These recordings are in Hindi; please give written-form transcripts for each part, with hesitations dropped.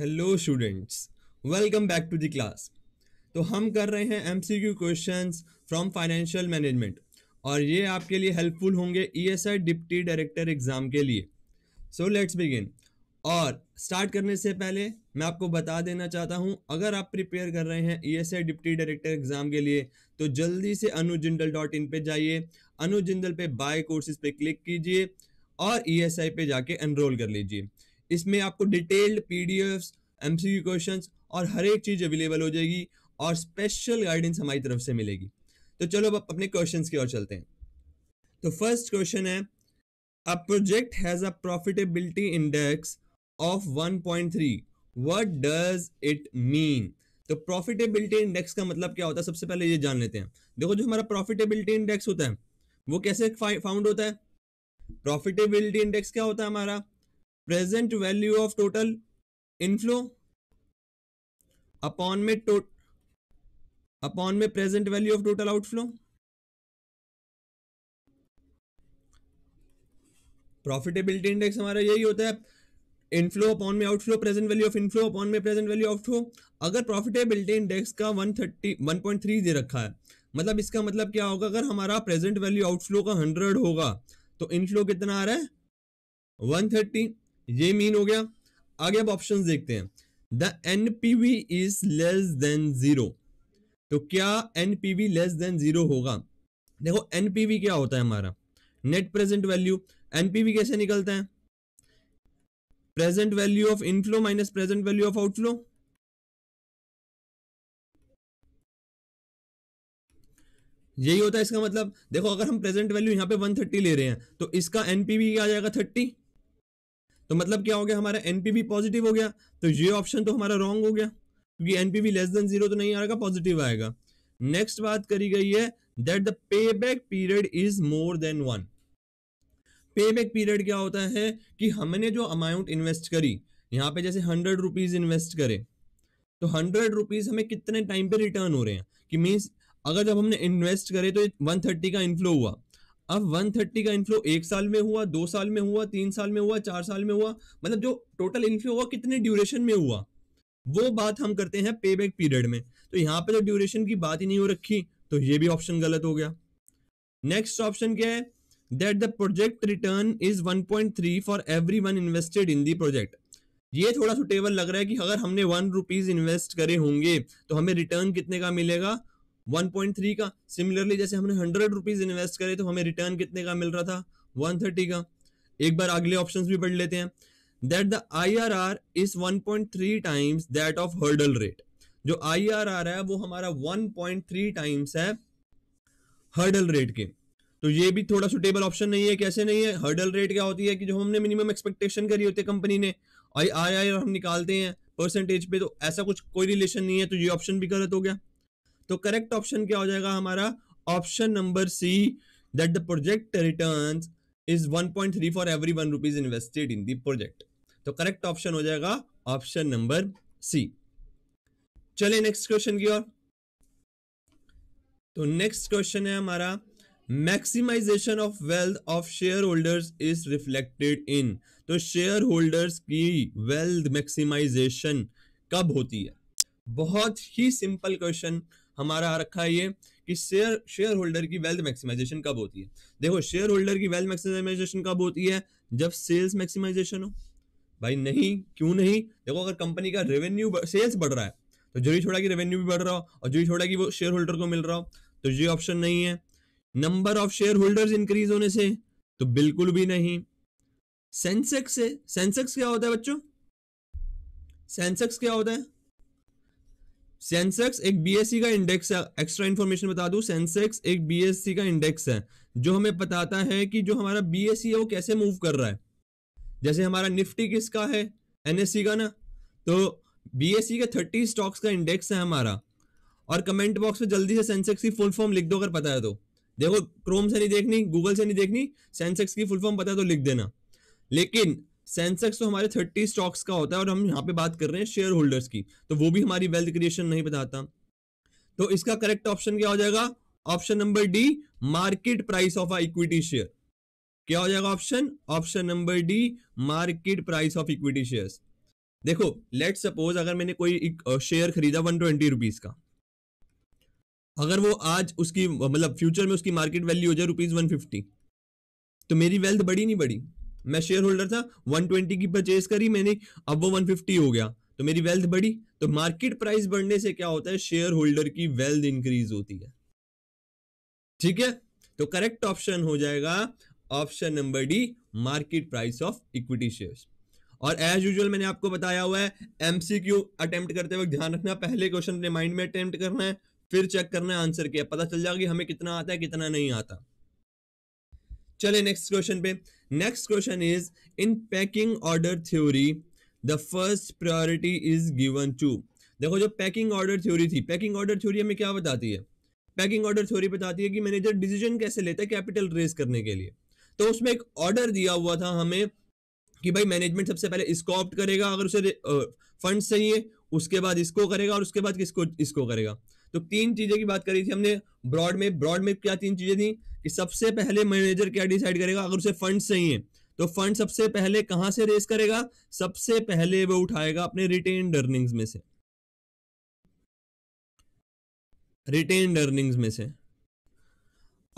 Hello students, welcome back to the class. तो हम कर रहे हैं MCQ questions from financial management और ये आपके लिए हेल्पफुल होंगे ईएसआई डिप्टी डायरेक्टर एग्ज़ाम के लिए। So let's begin. और स्टार्ट करने से पहले मैं आपको बता देना चाहता हूं, अगर आप प्रिपेयर कर रहे हैं ईएसआई डिप्टी डायरेक्टर एग्ज़ाम के लिए तो जल्दी से अनुज जिंदल.in पर जाइए, अनुज जिंदल पे बाय कोर्सेज पे क्लिक कीजिए और ईएसआई पे जाके एनरोल कर लीजिए। इसमें आपको डिटेल्ड पीडीएफ्स, एमसीक्यू क्वेश्चंस और हर एक चीज़ अवेलेबल हो जाएगी और स्पेशल गाइडेंस हमारी तरफ से मिलेगी। तो चलो अब अपने क्वेश्चंस की ओर चलते हैं। तो फर्स्ट क्वेश्चन है, a project has a profitability index of 1.3, what does it mean. तो प्रॉफिटेबिलिटी इंडेक्स का मतलब क्या होता है, सबसे पहले ये जान लेते हैं। देखो, जो हमारा प्रॉफिटेबिलिटी इंडेक्स होता है वो कैसे फाउंड होता है। प्रॉफिटेबिलिटी इंडेक्स क्या होता है हमारा, present value of total inflow upon में present value of total outflow. Profitability index हमारा यही होता है, इनफ्लो अपॉन में outflow, present value of inflow upon में प्रेजेंट वैल्यू आउटफ्लो। अगर प्रॉफिटेबिलिटी इंडेक्स का 1.3 दे रखा है, मतलब इसका मतलब क्या होगा, अगर हमारा प्रेजेंट वैल्यू आउटफ्लो का 100 होगा तो इनफ्लो कितना आ रहा है, 130, ये मीन हो गया। आगे अब ऑप्शंस देखते हैं। The NPV is less than 0, तो क्या एनपीवी लेस देन 0 होगा। देखो, एनपीवी क्या होता है हमारा, नेट प्रेजेंट वैल्यू। एनपीवी कैसे निकलता है, present value of inflow minus present value of outflow. यही होता है इसका मतलब। देखो, अगर हम प्रेजेंट वैल्यू यहाँ पे 130 ले रहे हैं तो इसका एनपीवी क्या आ जाएगा, 30। तो मतलब क्या हो गया हमारा, एनपीवी पॉजिटिव हो गया। तो ये ऑप्शन तो हमारा रॉन्ग हो गया क्योंकि एनपीवी लेस देन 0 तो नहीं आएगा, पॉजिटिव आएगा। नेक्स्ट बात करी गई है that the pay back period is more than 1। Pay back period क्या होता है कि हमने जो अमाउंट इन्वेस्ट करी, यहाँ पे जैसे 100 रुपीज इन्वेस्ट करे तो 100 रुपीज हमें कितने टाइम पे रिटर्न हो रहे हैं, कि मीन्स अगर जब हमने इन्वेस्ट करे तो 130 का इनफ्लो हुआ। अब 130 का इनफ्लो 1 साल में हुआ, 2 साल में हुआ, 3 साल में हुआ, 4 साल में हुआ, मतलब जो टोटल इनफ्लो हुआ कितने ड्यूरेशन में हुआ, वो बात हम करते हैं पे बैक पीरियड में। तो यहाँ पे तो ड्यूरेशन की बात ही नहीं हो रखी, तो ये भी ऑप्शन गलत हो गया। नेक्स्ट ऑप्शन क्या है, that the project return is 1.3 for every one invested in the project. ये थोड़ा सुटेबल लग रहा है कि अगर हमने 1 रुपीज इन्वेस्ट करे होंगे तो हमें रिटर्न कितने का मिलेगा, 1.3 का। सिमिलरली जैसे हमने 100 रुपीज इन्वेस्ट करे तो हमें रिटर्न कितने का मिल रहा था, 130 का। एक बार अगले ऑप्शंस भी पढ़ लेते हैं। That the IRR is 1.3 times that of hurdle rate. जो IRR है वो हमारा 1.3 टाइम्स है हर्डल रेट के। तो ये भी थोड़ा सुटेबल ऑप्शन नहीं है। कैसे नहीं है, हर्डल रेट क्या होती है कि जो हमने मिनिमम एक्सपेक्टेशन करी होती है कंपनी ने, और IRR हम निकालते हैं परसेंटेज पे, तो ऐसा कुछ कोई रिलेशन नहीं है, तो ये ऑप्शन भी गलत हो गया। तो करेक्ट ऑप्शन क्या हो जाएगा हमारा, option number C, that the project return is 1.3 for every 1 rupees invested in the project. तो करेक्ट ऑप्शन हो जाएगा ऑप्शन नंबर सी। चले नेक्स्ट क्वेश्चन की ओर। तो नेक्स्ट क्वेश्चन है हमारा, maximization of wealth of share holders is reflected in. तो शेयर होल्डर्स की वेल्थ मैक्सिमाइजेशन कब होती है। बहुत ही सिंपल क्वेश्चन हमारा आ रखा है ये, कि शेयर होल्डर की वेल्थ मैक्सिमाइजेशन कब होती है। देखो, शेयर होल्डर की वेल्थ मैक्सिमाइजेशन कब होती है, जब सेल्स मैक्सिमाइजेशन हो। भाई नहीं, क्यों नहीं। देखो, अगर कंपनी का रेवेन्यू सेल्स बढ़ रहा है तो जो ही थोड़ा कि रेवेन्यू भी बढ़ रहा हो और जो ही थोड़ा कि वो शेयर होल्डर को मिल रहा हो, तो ये ऑप्शन नहीं है। Number of share holders increase होने से, तो बिल्कुल भी नहीं। सेंसेक्स से, सेंसेक्स क्या होता है बच्चों, सेंसेक्स क्या होता है, सेंसेक्स एक बीएसई का इंडेक्स है। एक्स्ट्रा इन्फॉर्मेशन बता दूं, सेंसेक्स एक बीएसई का इंडेक्स है जो हमें बताता है कि जो हमारा बीएसई है वो कैसे मूव कर रहा है। जैसे हमारा निफ्टी किसका है, एनएससी का ना, तो बीएसई का 30 स्टॉक्स का इंडेक्स है हमारा। और कमेंट बॉक्स में जल्दी से सेंसेक्स की फुल फॉर्म लिख दो अगर पता है तो। देखो, क्रोम से नहीं देखनी, गूगल से नहीं देखनी, सेंसेक्स की फुल फॉर्म पता है तो लिख देना। लेकिन सेंसेक्स तो हमारे 30 स्टॉक्स का होता है और हम यहाँ पे बात कर रहे हैं शेयर होल्डर्स की, तो वो भी हमारी वेल्थ क्रिएशन नहीं बताता। तो इसका करेक्ट ऑप्शन क्या हो जाएगा, option number D, market price of equity share. क्या हो जाएगा option, option number D, market price of equity shares. देखो लेट सपोज अगर मैंने कोई शेयर खरीदा 120 रुपीज का, अगर वो आज उसकी मतलब फ्यूचर में उसकी मार्केट वैल्यू हो जाए ₹150, तो मेरी वेल्थ बढ़ी नहीं बढ़ी? मैं शेयर होल्डर था, 120 की परचेज करी मैंने, अब वो 150 हो गया तो मेरी वेल्थ बढ़ी। तो मार्केट प्राइस बढ़ने से क्या होता है, शेयर होल्डर की वेल्थ इंक्रीज होती है। ठीक है, तो करेक्ट ऑप्शन हो जाएगा option number D, market price of equity shares. और एज यूजुअल मैंने आपको बताया हुआ है, एमसीक्यू अटेम्प्ट करते वक्त ध्यान रखना, पहले क्वेश्चन अपने माइंड में अटेम्प्ट करना है, फिर चेक करना है आंसर क्या, पता चल जाएगा कि हमें कितना आता है कितना नहीं आता। चले नेक्स्ट क्वेश्चन पे। Next question is, in packing order theory the first priority is given to. देखो जो पैकिंग ऑर्डर थ्योरी थी, पैकिंग ऑर्डर थ्योरी हमें क्या बताती है? पैकिंग ऑर्डर थ्योरी बताती है कि मैनेजर डिसीजन कैसे लेता है कैपिटल रेज करने के लिए। तो उसमें एक ऑर्डर दिया हुआ था हमें कि भाई मैनेजमेंट सबसे पहले इसको ऑप्ट करेगा अगर उसे फंड चाहिए, उसके बाद इसको करेगा, और उसके बाद किसको इसको करेगा। तो तीन चीजें की बात करी थी हमने ब्रॉड में क्या तीन चीजें थी कि सबसे पहले मैनेजर क्या डिसाइड करेगा, अगर उसे फंड चाहिए तो फंड सबसे पहले कहां से रेस करेगा, सबसे पहले वो उठाएगा अपने रिटेन्ड अर्निंग्स में से, रिटेन्ड अर्निंग्स में से।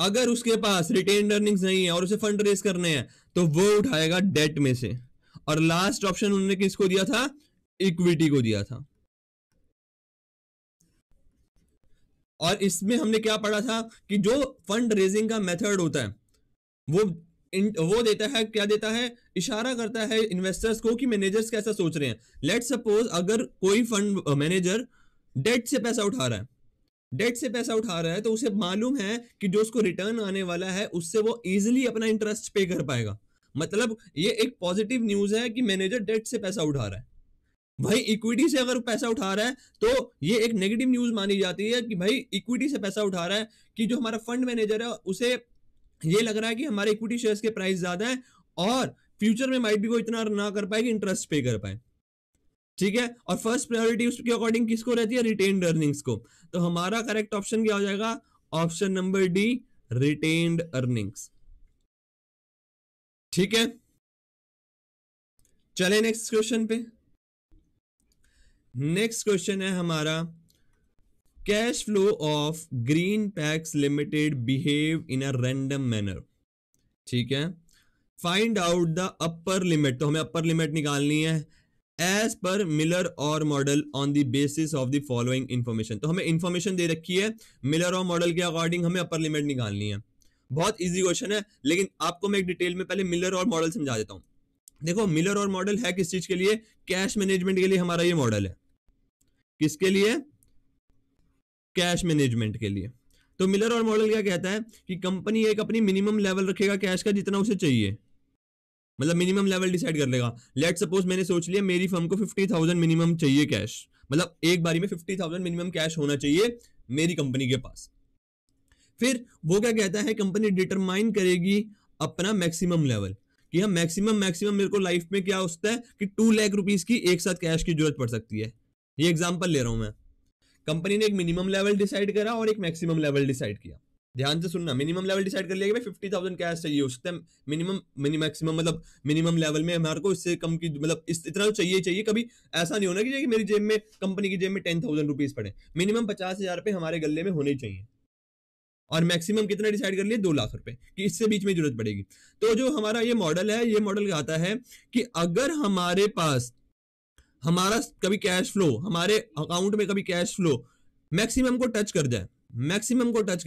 अगर उसके पास रिटेन्ड अर्निंग्स नहीं है और उसे फंड रेस करने हैं तो वो उठाएगा डेट में से। और लास्ट ऑप्शन उन्होंने किसको दिया था, इक्विटी को दिया था। और इसमें हमने क्या पढ़ा था कि जो फंड रेजिंग का मेथड होता है वो देता है, क्या देता है, इशारा करता है इन्वेस्टर्स को कि मैनेजर्स कैसा सोच रहे हैं। लेट सपोज अगर कोई फंड मैनेजर डेट से पैसा उठा रहा है तो उसे मालूम है कि जो उसको रिटर्न आने वाला है उससे वो इजीली अपना इंटरेस्ट पे कर पाएगा। मतलब ये एक पॉजिटिव न्यूज है कि मैनेजर डेट से पैसा उठा रहा है। भाई इक्विटी से अगर पैसा उठा रहा है तो ये एक नेगेटिव न्यूज मानी जाती है कि भाई इक्विटी से पैसा उठा रहा है, कि जो हमारा फंड मैनेजर है उसे ये लग रहा है कि हमारे इक्विटी शेयर्स के प्राइस ज्यादा है और फ्यूचर में माइट भी वो इतना ना कर पाए कि इंटरेस्ट पे कर पाए। ठीक है, और फर्स्ट प्रायोरिटी उसके अकॉर्डिंग किसको रहती है, रिटेन्ड अर्निंग्स को। तो हमारा करेक्ट ऑप्शन क्या हो जाएगा, option number D, retained earnings. ठीक है, चले नेक्स्ट क्वेश्चन पे। नेक्स्ट क्वेश्चन है हमारा, cash flow of green packs limited behave in a random manner. ठीक है, find out the upper limit. तो हमें अपर लिमिट निकालनी है as per Miller Orr model on the basis of the following information. तो हमें इन्फॉर्मेशन दे रखी है, मिलर और मॉडल के अकॉर्डिंग हमें अपर लिमिट निकालनी है। बहुत इजी क्वेश्चन है, लेकिन आपको मैं एक डिटेल में पहले मिलर और मॉडल समझा देता हूँ। देखो मिलर और मॉडल है किस चीज के लिए, कैश मैनेजमेंट के लिए हमारा ये मॉडल है। किसके लिए, कैश मैनेजमेंट के लिए। तो मिलर और मॉडल क्या कहता है कि कंपनी एक अपनी मिनिमम लेवल रखेगा कैश का जितना उसे चाहिए, मतलब मिनिमम लेवल डिसाइड कर लेगा। लेट सपोज मैंने सोच लिया मेरी फर्म को 50,000 मिनिमम चाहिए कैश, मतलब एक बारी में 50,000 मिनिमम कैश होना चाहिए मेरी कंपनी के पास। फिर वो क्या कहता है, कंपनी डिटरमाइन करेगी अपना मैक्सिमम लेवल कि हम मैक्सिमम मेरे को लाइफ में क्या होता है कि 2 लाख रुपीज की एक साथ कैश की जरूरत पड़ सकती है। ये एग्जाम्पल ले रहा हूं मैं। कंपनी ने एक मिनिमम लेवल डिसाइड करा और एक मैक्सिमम लेवल डिसाइड किया। ध्यान से सुनना, मिनिमम लेवल डिसाइड कर लिया कि भाई 50,000 कैश चाहिए उस टाइम, मैक्सिमम मतलब मिनिमम लेवल में हमारे को इससे कम की मतलब इतना तो चाहिए। कभी ऐसा नहीं होना कि मेरी जेब में, कंपनी की जेब में 10,000 रुपीज पड़े। मिनिमम 50,000 रुपये हमारे गले में होने चाहिए और मैक्सिमम कितना डिसाइड कर लिए, 2 लाख रुपए कि इससे बीच में जरूरत पड़ेगी। तो जो हमारा ये मॉडल है, ये मॉडल कहता है कि अगर हमारे पास हमारा कभी कैश फ्लो, हमारे अकाउंट में कभी कैश फ्लो मैक्सिमम को टच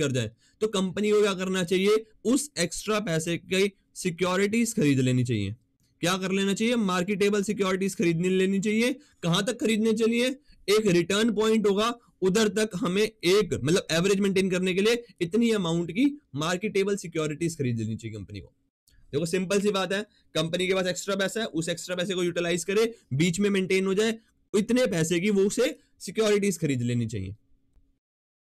कर जाए तो कंपनी को क्या करना चाहिए, उस एक्स्ट्रा पैसे की सिक्योरिटीज खरीद लेनी चाहिए। क्या कर लेना चाहिए, मार्केटेबल सिक्योरिटीज खरीद लेनी चाहिए। कहां तक खरीदने चाहिए, एक रिटर्न पॉइंट होगा उधर तक हमें एक मतलब एवरेज मेंटेन करने के लिए इतनी अमाउंट की मार्केटेबल सिक्योरिटीज खरीद लेनी चाहिए कंपनी को। देखो सिंपल सी बात है, कंपनी के पास एक्स्ट्रा पैसा है, उस एक्स्ट्रा पैसे को यूटिलाइज करे, बीच में मेंटेन हो जाए इतने पैसे की, वो उसे सिक्योरिटीज खरीद लेनी चाहिए।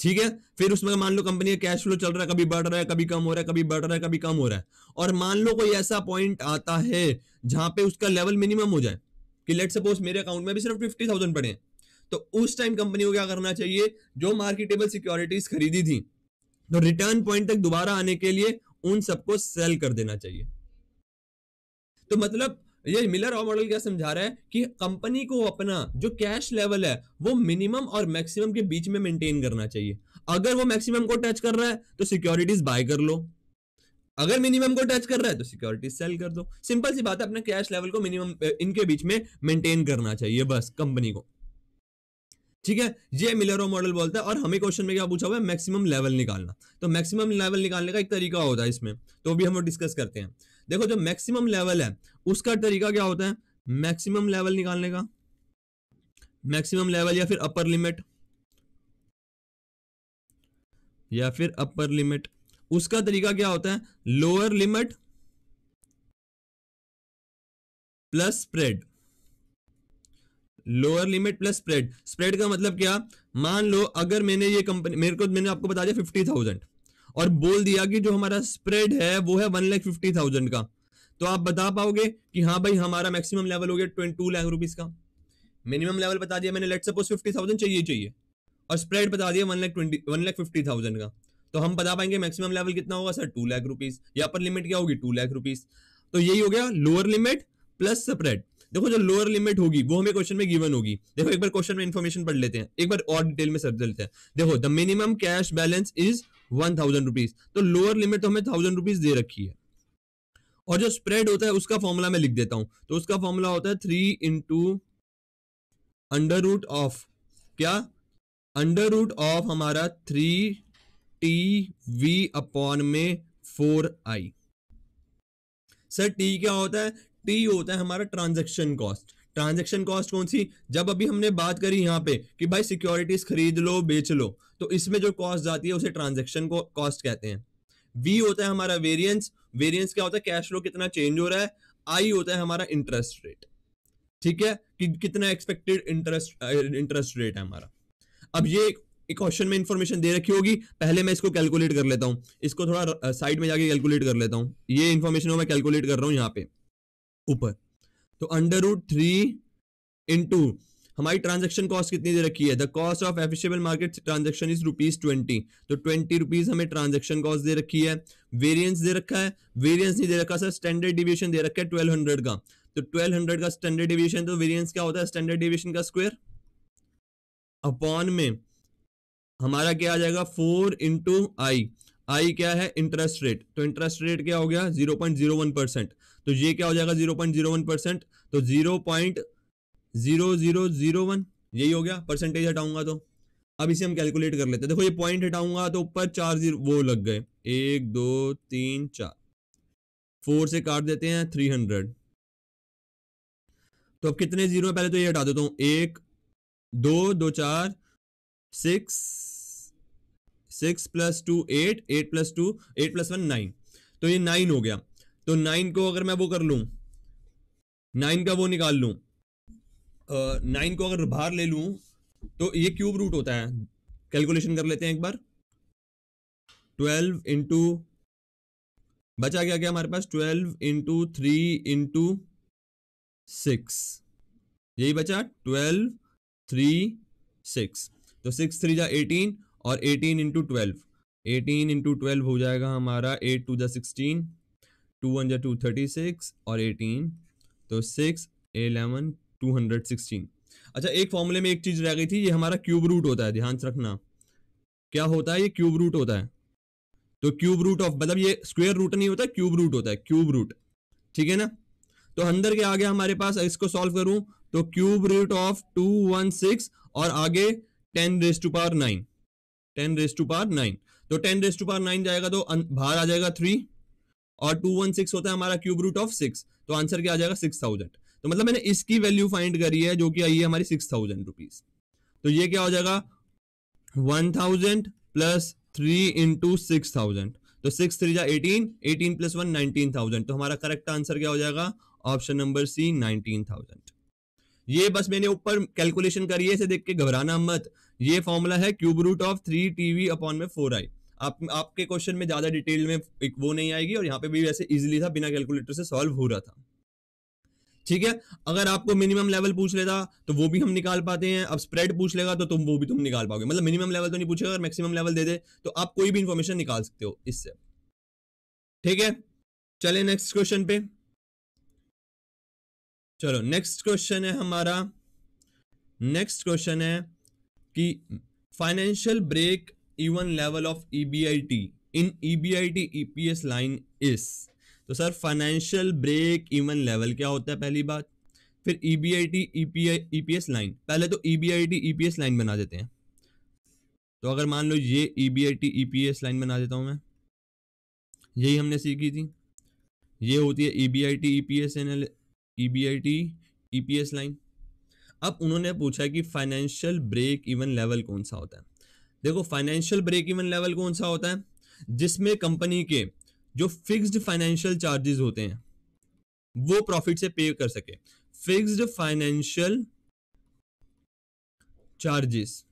ठीक है, फिर उसमें मान लो कंपनी का कैश फ्लो चल रहा है, कभी बढ़ रहा है कभी कम हो रहा है, कभी बढ़ रहा है कभी कम हो रहा है, और मान लो कोई ऐसा पॉइंट आता है जहां पे उसका लेवल मिनिमम हो जाए कि लेट सपोज मेरे अकाउंट में भी सिर्फ 50,000 पड़े, तो उस टाइम कंपनी को क्या करना चाहिए, जो मार्केटेबल सिक्योरिटीज खरीदी थी तो रिटर्न पॉइंट तक दोबारा आने के लिए उन सबको सेल कर देना चाहिए। तो मतलब ये मिलर ऑर मॉडल क्या समझा रहा है कि कंपनी को अपना जो कैश लेवल है वो मिनिमम और मैक्सिमम के बीच में मेंटेन करना चाहिए। अगर वो मैक्सिमम को टच कर रहा है तो सिक्योरिटीज बाय कर लो, अगर मिनिमम को टच कर रहा है तो सिक्योरिटीज सेल कर दो। सिंपल सी बात है, अपने कैश लेवल को मिनिमम इनके बीच में मेंटेन करना चाहिए बस कंपनी को, ठीक है। ये मिलर ऑर मॉडल बोलता है। और हमें क्वेश्चन में क्या पूछा हुआ है, मैक्सिमम लेवल निकालना। तो मैक्सिमम लेवल निकालने का एक तरीका होता है इसमें, तो भी हम वो डिस्कस करते हैं। देखो जो मैक्सिमम लेवल है उसका तरीका क्या होता है मैक्सिमम लेवल निकालने का, मैक्सिमम लेवल या फिर अपर लिमिट, या फिर अपर लिमिट। उसका तरीका क्या होता है, lower limit plus spread, lower limit plus spread. Spread का मतलब क्या, मान लो अगर मैंने ये कंपनी मैंने आपको बता दिया 50,000 और बोल दिया कि जो हमारा स्प्रेड है वो है 1,50,000 का, तो आप बता पाओगे कि हाँ भाई हमारा मैक्सिमम लेवल हो गया 2 लाख रुपीस का। मिनिमम लेवल बता दिया मैंने, लेट सपोज 50,000 चाहिए और स्प्रेड बता दिया 1,50,000 का, तो हम बता पाएंगे मैक्सिमम लेवल कितना होगा सर 2 लाख रुपीस, या पर लिमिट क्या होगी 2 लाख रुपीस। तो यही हो गया लोअर लिमिट प्लस स्प्रेड। देखो जो लोअर लिमिट होगी वो हमें क्वेश्चन में गिवन होगी। देखो एक बार क्वेश्चन में इंफॉर्मेशन पढ़ लेते हैं, एक बार और डिटेल में सर्च लेते हैं। देखो the minimum cash balance is 1,000 rupees, तो लोअर लिमिट तो हमें 1,000 रुपीज दे रखी है। और जो स्प्रेड होता है उसका फॉर्मूला मैं लिख देता हूं, तो उसका फॉर्मूला होता है 3 अंडर रूट ऑफ हमारा 3 टी वी अपॉन में 4 आई। सर टी क्या होता है, टी होता है हमारा ट्रांजैक्शन कॉस्ट। ट्रांजैक्शन कॉस्ट कौन सी, जब अभी हमने बात करी यहाँ पे कि भाई सिक्योरिटीज खरीद लो बेच लो, तो इसमें जो कॉस्ट जाती है उसे ट्रांजैक्शन कॉस्ट कहते हैं। वी होता है हमारा वेरिएंस, वेरिएंस क्या होता है कैश फ्लो कितना चेंज हो रहा है। आई होता है हमारा इंटरेस्ट रेट, ठीक है कि कितना एक्सपेक्टेड इंटरेस्ट रेट है हमारा। अब ये एक क्वेश्चन में इंफॉर्मेशन दे रखी होगी, पहले मैं इसको कैलकुलेट कर लेता हूँ, इसको थोड़ा साइड में जाके कैलकुलेट कर लेता हूँ। ये इन्फॉर्मेशन मैं कैलकुलेट कर रहा हूँ यहाँ पे ऊपर। तो अंडर रूट 3 इंटू हमारी ट्रांजैक्शन कॉस्ट कितनी दे रखी है, द कॉस्ट ऑफ एफिशिएबल मार्केट ट्रांजैक्शन इज ₹20, तो ₹20 हमें ट्रांजैक्शन कॉस्ट दे रखी है। वेरिएंस दे रखा है, वेरिएंस नहीं दे रखा सर, स्टैंडर्ड डिविएशन दे रखा है 1200 का, तो 1200 का स्टैंडर्ड डिविएशन, तो वेरिएंस क्या होता है स्टैंडर्ड डिविएशन का स्क्वायर अपॉन में हमारा क्या आ जाएगा 4 इंटू आई। आई क्या है इंटरेस्ट रेट, तो इंटरेस्ट रेट क्या हो गया 0.01%, तो ये क्या हो जाएगा 0.01%, तो 0.0001 यही हो गया। परसेंटेज हटाऊंगा तो अब इसे हम कैलकुलेट कर लेते हैं। देखो ये पॉइंट हटाऊंगा तो ऊपर 4 वो लग गए, 1 2 3 4, 4 से काट देते हैं 300। तो अब कितने जीरो है पहले तो ये हटा देता हूँ, 1 2 2 4 6 6 प्लस 2 8 8 प्लस 2 8 प्लस 1 9, तो ये 9 हो गया। तो 9 को अगर मैं वो कर लूँ, 9 का वो निकाल लूँ, 9 को अगर बाहर ले लूँ तो ये क्यूब रूट होता है। कैलकुलेशन कर लेते हैं एक बार, 12 इंटू बचा क्या क्या हमारे पास 12 इंटू 3 इंटू 6, यही बचा 12 3 6, तो 6 3 जा 18 और 18 इंटू 12 हो जाएगा हमारा 8 2 जा 16, 2 1 जा 2 36 और 18 तो 6 11 216। अच्छा एक फॉर्मूले में एक चीज़ रह गई थी, ये हमारा क्यूब रूट होता है, ध्यान से रखना क्या होता है ये क्यूब रूट होता है। तो क्यूब रूट ऑफ मतलब ये स्क्वायर रूट नहीं होता, क्यूब रूट होता है, क्यूब रूट, ठीक है ना। तो अंदर क्या आ गया हमारे पास, इसको सॉल्व करूँ तो क्यूब रूट ऑफ 216 और आगे 10 raise to power 9, 10 raise to power 9, तो 10 रेज टू पावर 9 जाएगा तो बाहर आ जाएगा 3 और 216 होता है हमारा क्यूब रूट ऑफ 6, तो आंसर क्या आ जाएगा 6000। तो मतलब मैंने इसकी वैल्यू फाइंड करी है जो कि आई है हमारी 6000 रुपीज। तो ये क्या हो जाएगा 1000 प्लस 3 इंटू 6000, तो 6 3 जा 18 18 प्लस 1 19,000, तो हमारा करेक्ट आंसर क्या हो जाएगा ऑप्शन नंबर सी 19,000। ये बस मैंने ऊपर कैलकुलेशन करी है, इसे देख के घबराना मत। ये फॉर्मूला है cube root of 3 T V upon में 4 आई। आपके क्वेश्चन में ज़्यादा डिटेल में एक वो नहीं आएगी, और यहाँ पे भी वैसे इजीली था, बिना कैलकुलेटर से सॉल्व हो रहा था, ठीक है। अगर आपको मिनिमम लेवल पूछ लेता तो वो भी हम निकाल पाते हैं। अब स्प्रेड पूछ लेगा तो तुम वो भी तुम निकाल पाओगे, मतलब मिनिमम लेवल तो नहीं पूछेगा, अगर मैक्सिमम लेवल दे दे तो आप कोई भी इन्फॉर्मेशन निकाल सकते हो इससे, ठीक है। चले नेक्स्ट क्वेश्चन पे। चलो नेक्स्ट क्वेश्चन है हमारा, नेक्स्ट क्वेश्चन है कि financial break even level of EBIT in EBIT EPS line is, तो sir financial break even level क्या होता है पहली बात, फिर EBIT EPS लाइन। पहले तो EBIT EPS लाइन बना देते हैं। तो अगर मान लो ये EBIT EPS लाइन बना देता हूँ मैं, यही हमने सीखी थी, ये होती है EBIT EPS एनाल EBIT EPS लाइन। अब उन्होंने पूछा कि फाइनेंशियल ब्रेक इवन लेवल कौन सा होता है। देखो फाइनेंशियल ब्रेक इवन लेवल कौन सा होता है, जिसमें कंपनी के जो फिक्स्ड फाइनेंशियल चार्जेस होते हैं वो प्रॉफिट से पे कर सके। Fixed financial charges,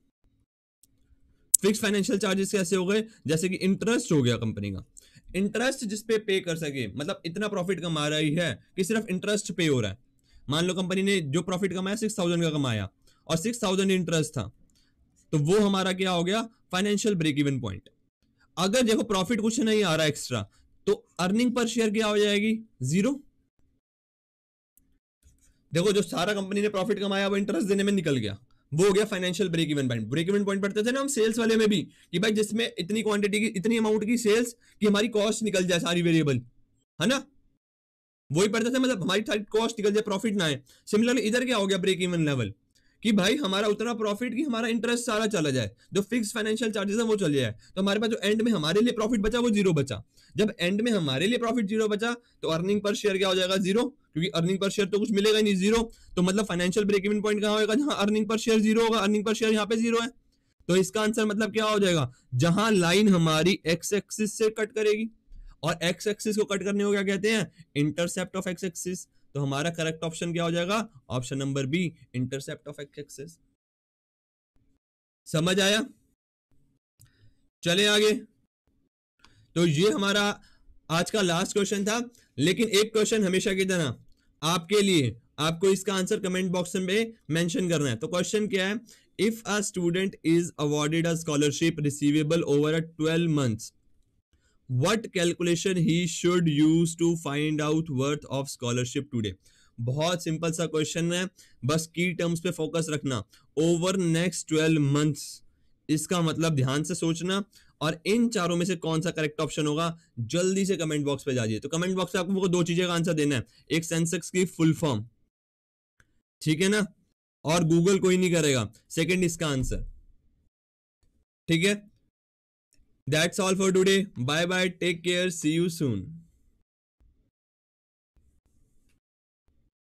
fixed financial charges कैसे हो गए, जैसे कि इंटरेस्ट हो गया कंपनी का, इंटरेस्ट जिसपे पे कर सके, मतलब इतना प्रॉफिट कमा रही है कि सिर्फ इंटरेस्ट पे हो रहा है। मान लो कंपनी ने जो प्रॉफिट कमाया 6000 का कमाया और 6000 इंटरेस्ट था, तो वो हमारा क्या हो गया फाइनेंशियल ब्रेक इवन पॉइंट। अगर देखो प्रॉफिट कुछ नहीं आ रहा एक्स्ट्रा, तो अर्निंग पर शेयर क्या हो जाएगी, जीरो। देखो जो सारा कंपनी ने प्रॉफिट कमाया वो इंटरेस्ट देने में निकल गया, वो हो गया financial break even point. Break even point पढ़ते थे ना हम सेल्स वाले में भी, कि भाई जिसमें इतनी क्वांटिटी की, इतनी अमाउंट की सेल्स कि हमारी कॉस्ट निकल जाए सारी वेरिएबल, है ना, वही पढ़ते थे, मतलब हमारी सारी कॉस्ट निकल जाए, प्रॉफिट ना आए। सिमिलरली इधर क्या हो गया ब्रेक इवन लेवल, कि भाई हमारा उतना प्रॉफिट कि हमारा इंटरेस्ट सारा चला जाए, जो फिक्स फाइनेंशियल चार्जेस है वो चले जाए, तो हमारे पास जो एंड में हमारे लिए प्रॉफिट बचा वो जीरो बचा। जब एंड में हमारे लिए प्रॉफिट जीरो बचा तो अर्निंग पर शेयर क्या हो जाएगा, जीरो, क्योंकि अर्निंग पर शेयर तो कुछ मिलेगा ही नहीं, जीरो। तो मतलब फाइनेंशियल ब्रेक इवन पॉइंट कहाँ होगा, जहां अर्निंग पर शेयर जीरो होगा, अर्निंग पर शेयर यहाँ पे जीरो है। तो इसका आंसर मतलब क्या हो जाएगा, जहां लाइन हमारी एक्स एक्सिस से कट करेगी, और एक्स एक्सिस को कट करने को क्या कहते हैं, इंटरसेप्ट ऑफ एक्स एक्सिस। तो हमारा करेक्ट ऑप्शन क्या हो जाएगा, option number B, intercept of X axis. समझ आया, चले आगे। तो ये हमारा आज का लास्ट क्वेश्चन था, लेकिन एक क्वेश्चन हमेशा की तरह आपके लिए, आपको इसका आंसर कमेंट बॉक्स में मेंशन करना है। तो क्वेश्चन क्या है, if a student is awarded a scholarship receivable over a 12 months, What calculation he should use to find out worth of scholarship today? बहुत सिंपल सा क्वेश्चन है, बस की टर्म्स पे फोकस रखना। Over next 12 months, इसका मतलब ध्यान से सोचना, और इन चारों में से कौन सा करेक्ट ऑप्शन होगा जल्दी से कमेंट बॉक्स पे जाइए। तो कमेंट बॉक्स में आपको दो चीजें का आंसर देना है, एक सेंसेक्स की फुल फॉर्म, ठीक है ना, और गूगल कोई नहीं करेगा, सेकेंड इसका आंसर, ठीक है। That's all for today. Bye bye. Take care. See you soon.